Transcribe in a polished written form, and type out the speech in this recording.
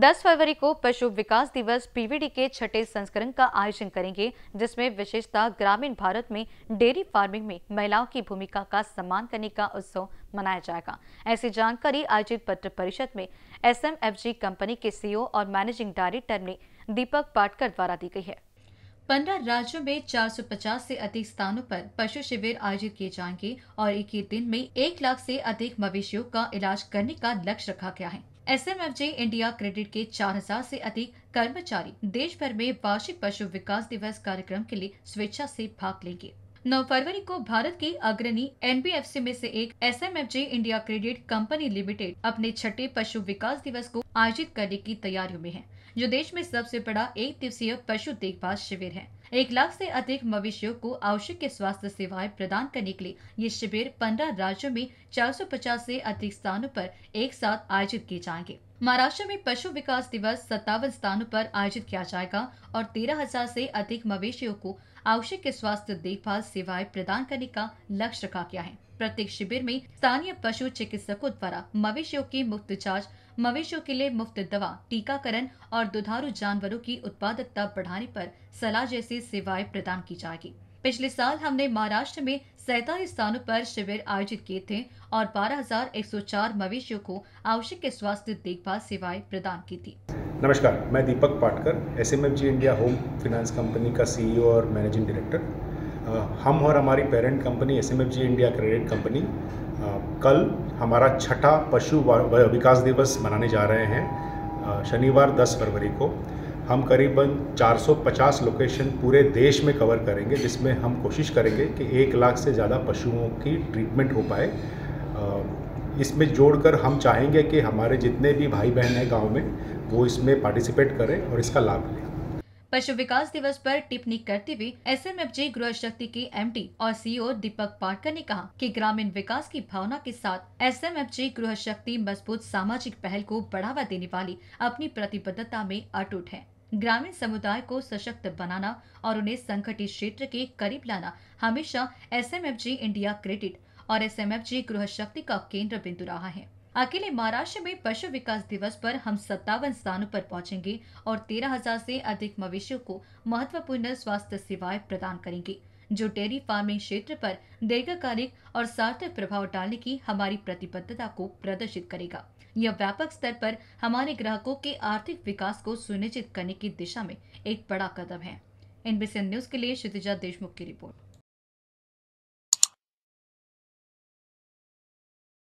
10 फरवरी को पशु विकास दिवस पीवीडी के छठे संस्करण का आयोजन करेंगे, जिसमें विशेषता ग्रामीण भारत में डेयरी फार्मिंग में महिलाओं की भूमिका का सम्मान करने का उत्सव मनाया जाएगा। ऐसी जानकारी आयोजित पत्र परिषद में एसएमएफजी कंपनी के सीईओ और मैनेजिंग डायरेक्टर ने दीपक पाटकर द्वारा दी गई है। 15 राज्यों में 450 से अधिक स्थानों पर पशु शिविर आयोजित किए जाएंगे और एक ही दिन में 1 लाख से अधिक मवेशियों का इलाज करने का लक्ष्य रखा गया है। एसएमएफजी इंडिया क्रेडिट के 4000 से अधिक कर्मचारी देश भर में वार्षिक पशु विकास दिवस कार्यक्रम के लिए स्वेच्छा से भाग लेंगे। 9 फरवरी को भारत की अग्रणी एनबीएफसी में से एक SMFG India credit company limited अपने छठे पशु विकास दिवस को आयोजित करने की तैयारियों में है, जो देश में सबसे बड़ा 1 दिवसीय पशु देखभाल शिविर है। 1 लाख से अधिक मवेशियों को आवश्यक स्वास्थ्य सेवाएं प्रदान करने के लिए ये शिविर 15 राज्यों में 450 से अधिक स्थानों पर एक साथ आयोजित किए जाएंगे। महाराष्ट्र में पशु विकास दिवस 57 स्थानों पर आयोजित किया जाएगा और 13,000 से अधिक मवेशियों को आवश्यक स्वास्थ्य देखभाल सेवाएं प्रदान करने का लक्ष्य रखा गया है। प्रत्येक शिविर में स्थानीय पशु चिकित्सकों द्वारा मवेशियों की मुफ्त जांच, मवेशियों के लिए मुफ्त दवा, टीकाकरण और दुधारू जानवरों की उत्पादकता बढ़ाने पर सलाह जैसी सेवाएं प्रदान की जाएगी। पिछले साल हमने महाराष्ट्र में 47 स्थानों पर शिविर आयोजित किए थे और 12,104 मवेशियों को आवश्यक स्वास्थ्य देखभाल सेवाएं प्रदान की थी। नमस्कार, मैं Deepak Patkar, SMFG India home finance company का सीईओ और मैनेजिंग डायरेक्टर। हम और हमारी parent company SMFG India credit company कल हमारा छठा पशु विकास दिवस मनाने जा रहे हैं। शनिवार 10 फरवरी को हम करीबन 450 लोकेशन पूरे देश में कवर करेंगे, जिसमें हम कोशिश करेंगे कि 1 लाख से ज़्यादा पशुओं की ट्रीटमेंट हो पाए। इसमें जोड़कर हम चाहेंगे कि हमारे जितने भी भाई बहन हैं गाँव में, वो इसमें पार्टिसिपेट करें और इसका लाभ लें। पशु विकास दिवस पर टिप्पणी करते हुए एसएमएफजी ग्रह शक्ति के एमडी और सीईओ दीपक पाटकर ने कहा कि ग्रामीण विकास की भावना के साथ एसएमएफजी ग्रह शक्ति मजबूत सामाजिक पहल को बढ़ावा देने वाली अपनी प्रतिबद्धता में अटूट है। ग्रामीण समुदाय को सशक्त बनाना और उन्हें संगठित क्षेत्र के करीब लाना हमेशा एसएमएफजी इंडिया क्रेडिट और एसएमएफजी ग्रह शक्ति का केंद्र बिंदु रहा है। अकेले महाराष्ट्र में पशु विकास दिवस पर हम 57 स्थानों पर पहुंचेंगे और 13,000 से अधिक मवेशियों को महत्वपूर्ण स्वास्थ्य सेवाएं प्रदान करेंगे, जो डेयरी फार्मिंग क्षेत्र पर दीर्घकालिक और सार्थक प्रभाव डालने की हमारी प्रतिबद्धता को प्रदर्शित करेगा। यह व्यापक स्तर पर हमारे ग्राहकों के आर्थिक विकास को सुनिश्चित करने की दिशा में एक बड़ा कदम है। एनबीसीएन न्यूज के लिए क्षितिज देशमुख की रिपोर्ट।